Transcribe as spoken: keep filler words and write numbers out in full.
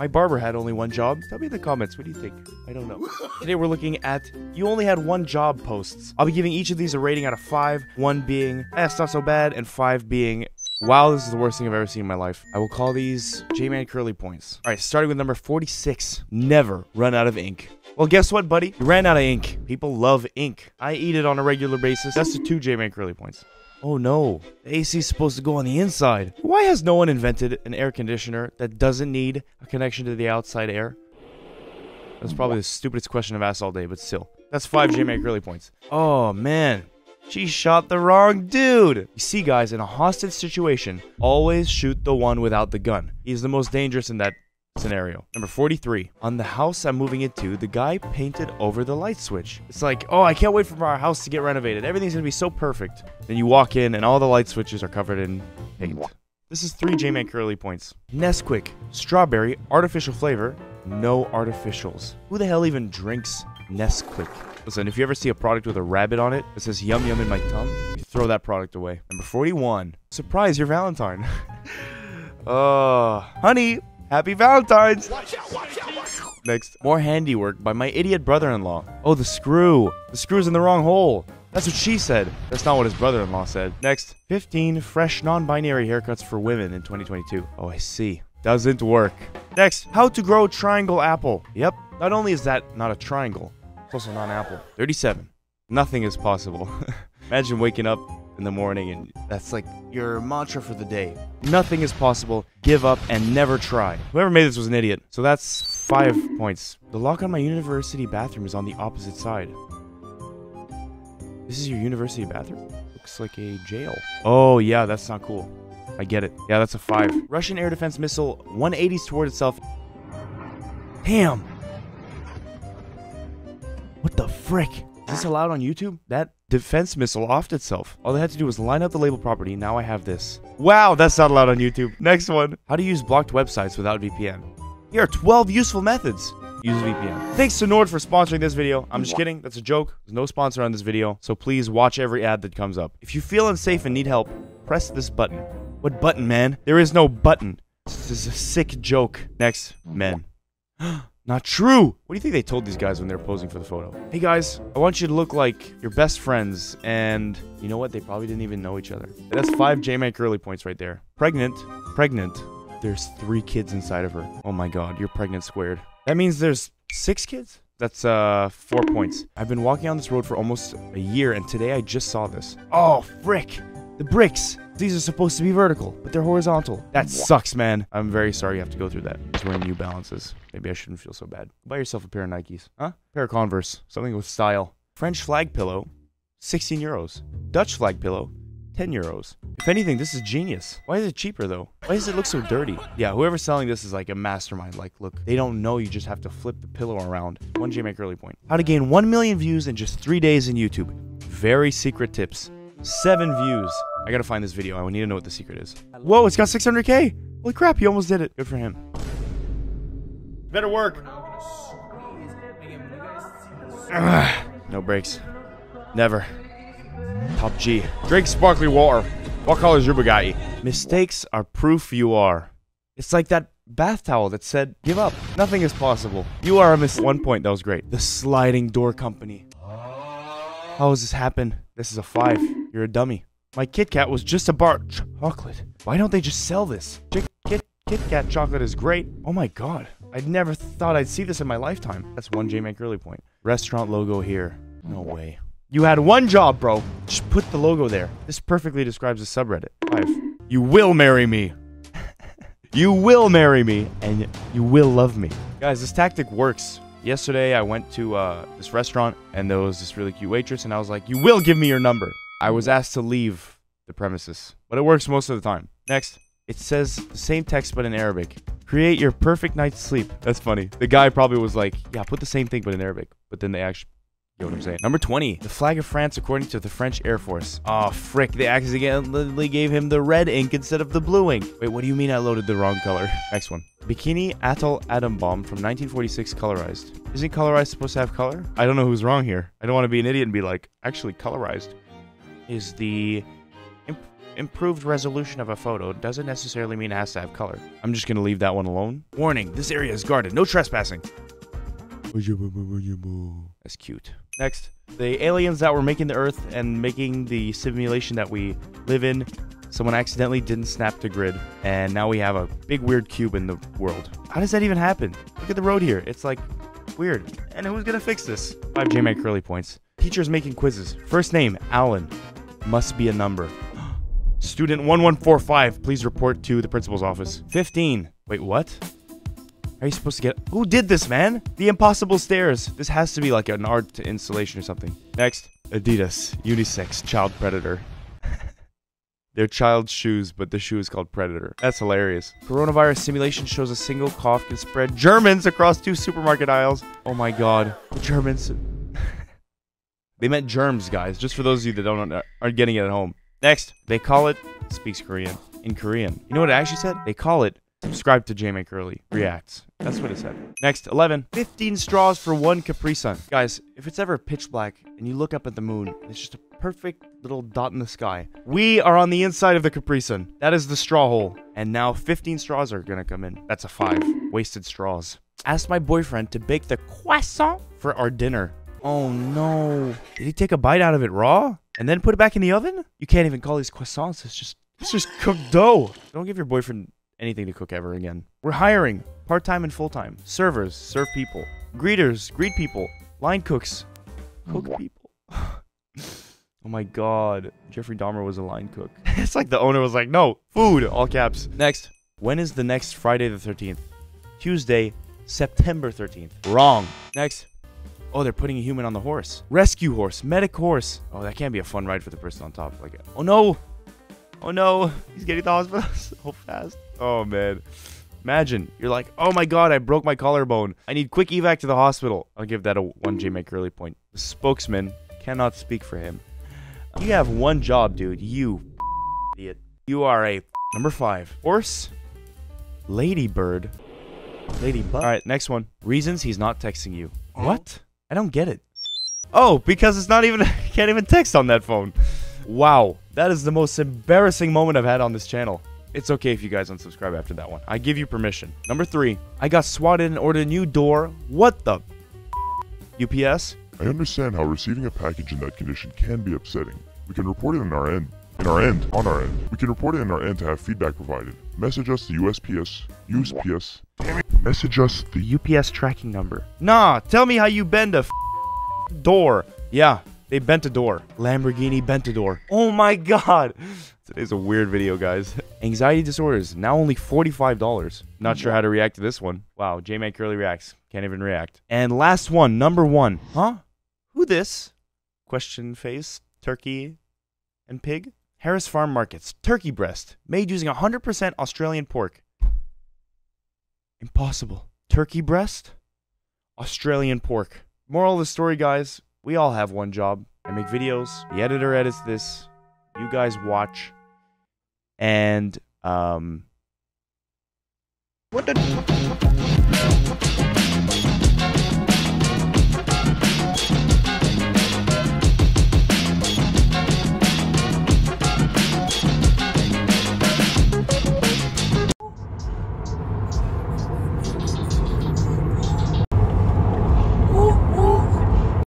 My barber had only one job. Tell me in the comments, what do you think? I don't know. Today we're looking at you only had one job posts. I'll be giving each of these a rating out of five, one being, eh, it's not so bad, and five being, wow, this is the worst thing I've ever seen in my life. I will call these J-Man Curly points. All right, starting with number forty-six, never run out of ink. Well, guess what, buddy? You ran out of ink. People love ink. I eat it on a regular basis. That's the two J-Man Curly points. Oh no, the A C is supposed to go on the inside. Why has no one invented an air conditioner that doesn't need a connection to the outside air? That's probably the stupidest question I've asked all day, but still. That's five J-Man Curly points. Oh man, she shot the wrong dude. You see guys, in a hostage situation, always shoot the one without the gun. He's the most dangerous in that scenario. Number forty-three. On the house I'm moving into, the guy painted over the light switch. It's like, oh, I can't wait for our house to get renovated. Everything's gonna be so perfect. Then you walk in and all the light switches are covered in paint. This is three J-Man Curly points. Nesquik. Strawberry. Artificial flavor. No artificials. Who the hell even drinks Nesquik? Listen, if you ever see a product with a rabbit on it that says yum yum in my tum, you throw that product away. Number forty-one. Surprise your Valentine. Oh, honey. Happy Valentine's! Watch out, watch out, watch out. Next, more handiwork by my idiot brother-in-law. Oh, the screw. The screw's in the wrong hole. That's what she said. That's not what his brother-in-law said. Next, fifteen fresh non-binary haircuts for women in twenty twenty-two. Oh, I see. Doesn't work. Next, how to grow a triangle apple. Yep, not only is that not a triangle, it's also not an apple. thirty-seven, nothing is possible. Imagine waking up in the morning and that's like your mantra for the day. Nothing is possible, give up, and never try. Whoever made this was an idiot. So that's five points. The lock on my university bathroom is on the opposite side. This is your university bathroom? Looks like a jail. Oh yeah, that's not cool. I get it. Yeah, that's a five. Russian air defense missile one eighties toward itself. Damn! What the frick? Is this allowed on YouTube? That defense missile offed itself. All they had to do was line up the label property. Now I have this. Wow, that's not allowed on YouTube. Next one. How to use blocked websites without V P N. Here are twelve useful methods. Use V P N. Thanks to Nord for sponsoring this video. I'm just kidding. That's a joke. There's no sponsor on this video. So please watch every ad that comes up. If you feel unsafe and need help, press this button. What button, man? There is no button. This is a sick joke. Next, men. Not true! What do you think they told these guys when they were posing for the photo? Hey guys, I want you to look like your best friends, and you know what? They probably didn't even know each other. That's five J-Man Curly points right there. Pregnant. Pregnant. There's three kids inside of her. Oh my god, you're pregnant squared. That means there's six kids? That's, uh, four points. I've been walking on this road for almost a year, and today I just saw this. Oh, frick! The bricks! These are supposed to be vertical, but they're horizontal. That sucks, man. I'm very sorry you have to go through that. He's wearing New Balances. Maybe I shouldn't feel so bad. Buy yourself a pair of Nikes. Huh? A pair of Converse. Something with style. French flag pillow, sixteen euros. Dutch flag pillow, ten euros. If anything, this is genius. Why is it cheaper, though? Why does it look so dirty? Yeah, whoever's selling this is like a mastermind. Like, look, they don't know you just have to flip the pillow around. One J-Man Curly point. How to gain one million views in just three days in YouTube. Very secret tips. Seven views. I gotta find this video. I need to know what the secret is. Whoa, it's got six hundred K. Holy crap, he almost did it. Good for him. Better work. Ugh. No breaks. Never. Top G. Drink sparkly water. What color is your Bugatti? Mistakes are proof you are. It's like that bath towel that said, give up. Nothing is possible. You are a mistake. One point, that was great. The sliding door company. How does this happen? This is a five. You're a dummy. My Kit Kat was just a bar chocolate. Why don't they just sell this? Chick Kit, Kit Kat chocolate is great. Oh my god. I never thought I'd see this in my lifetime. That's one J-Man Curly point. Restaurant logo here. No way. You had one job, bro. Just put the logo there. This perfectly describes the subreddit. Five. You will marry me. You will marry me. And you will love me. Guys, this tactic works. Yesterday, I went to uh, this restaurant, and there was this really cute waitress, and I was like, you will give me your number. I was asked to leave the premises, but it works most of the time. Next, it says the same text but in Arabic. Create your perfect night's sleep. That's funny. The guy probably was like, yeah, put the same thing but in Arabic. But then they actually, you know what I'm saying. Number twenty, the flag of France according to the French Air Force. Oh, frick, they accidentally gave him the red ink instead of the blue ink. Wait, what do you mean I loaded the wrong color? Next one. Bikini Atoll atom bomb from nineteen forty-six colorized. Isn't colorized supposed to have color? I don't know who's wrong here. I don't want to be an idiot and be like, actually colorized is the imp Improved resolution of a photo doesn't necessarily mean it has to have color. I'm just gonna leave that one alone. Warning, this area is guarded. No trespassing. That's cute. Next, the aliens that were making the Earth and making the simulation that we live in, someone accidentally didn't snap the grid, and now we have a big weird cube in the world. How does that even happen? Look at the road here. It's like weird. And who's gonna fix this? Five jmancurly points. Teachers making quizzes. First name, Alan. Must be a number. Student one one four five, please report to the principal's office. fifteen. Wait, what? Are you supposed to get- Who did this, man? The impossible stairs. This has to be like an art installation or something. Next, Adidas, unisex, child predator. They're child's shoes, but the shoe is called Predator. That's hilarious. Coronavirus simulation shows a single cough can spread Germans across two supermarket aisles. Oh my god. The Germans. They meant germs, guys, just for those of you that don't aren't getting it at home. Next, they call it, speaks Korean, in Korean. You know what it actually said? They call it, subscribe to jmancurly, reacts. That's what it said. Next, eleven. fifteen straws for one Capri Sun. Guys, if it's ever pitch black and you look up at the moon, it's just a perfect little dot in the sky. We are on the inside of the Capri Sun. That is the straw hole. And now fifteen straws are gonna come in. That's a five. Wasted straws. Asked my boyfriend to bake the croissant for our dinner. Oh no. Did he take a bite out of it raw? And then put it back in the oven? You can't even call these croissants. It's just, it's just cooked dough. Don't give your boyfriend anything to cook ever again. We're hiring part-time and full-time. Servers, serve people. Greeters, greet people. Line cooks, cook people. Oh my god. Jeffrey Dahmer was a line cook. It's like the owner was like, no, food, all caps. Next. When is the next Friday the thirteenth? Tuesday, September thirteenth. Wrong. Next. Oh, they're putting a human on the horse. Rescue horse. Medic horse. Oh, that can't be a fun ride for the person on top. Like, oh no. Oh no. He's getting to the hospital so fast. Oh man. Imagine. You're like, oh my god, I broke my collarbone. I need quick evac to the hospital. I'll give that a one jmancurly point. The spokesman cannot speak for him. You have one job, dude. You idiot. You are a number five. Horse. Ladybird. Ladybug. All right, next one. Reasons he's not texting you. What? I don't get it. Oh, because it's not even, can't even text on that phone. Wow, that is the most embarrassing moment I've had on this channel. It's okay if you guys unsubscribe after that one. I give you permission. Number three, I got swatted and ordered a new door. What the? U P S? I understand how receiving a package in that condition can be upsetting. We can report it in our end. In our end. On our end. We can report it in our end to have feedback provided. Message us the U S P S. U S P S. Damn it. Message us the U P S tracking number. Nah, tell me how you bend a f door. Yeah, they bent a door. Lamborghini bent a door. Oh my god. Today's a weird video, guys. Anxiety disorders, now only forty-five dollars. Not sure how to react to this one. Wow, jmancurly reacts. Can't even react. And last one, number one. Huh? Who this? Question face, turkey, and pig. Harris Farm Markets. Turkey breast. Made using one hundred percent Australian pork. Impossible. Turkey breast? Australian pork. Moral of the story, guys, we all have one job. I make videos, the editor edits this, you guys watch, and, um... What the...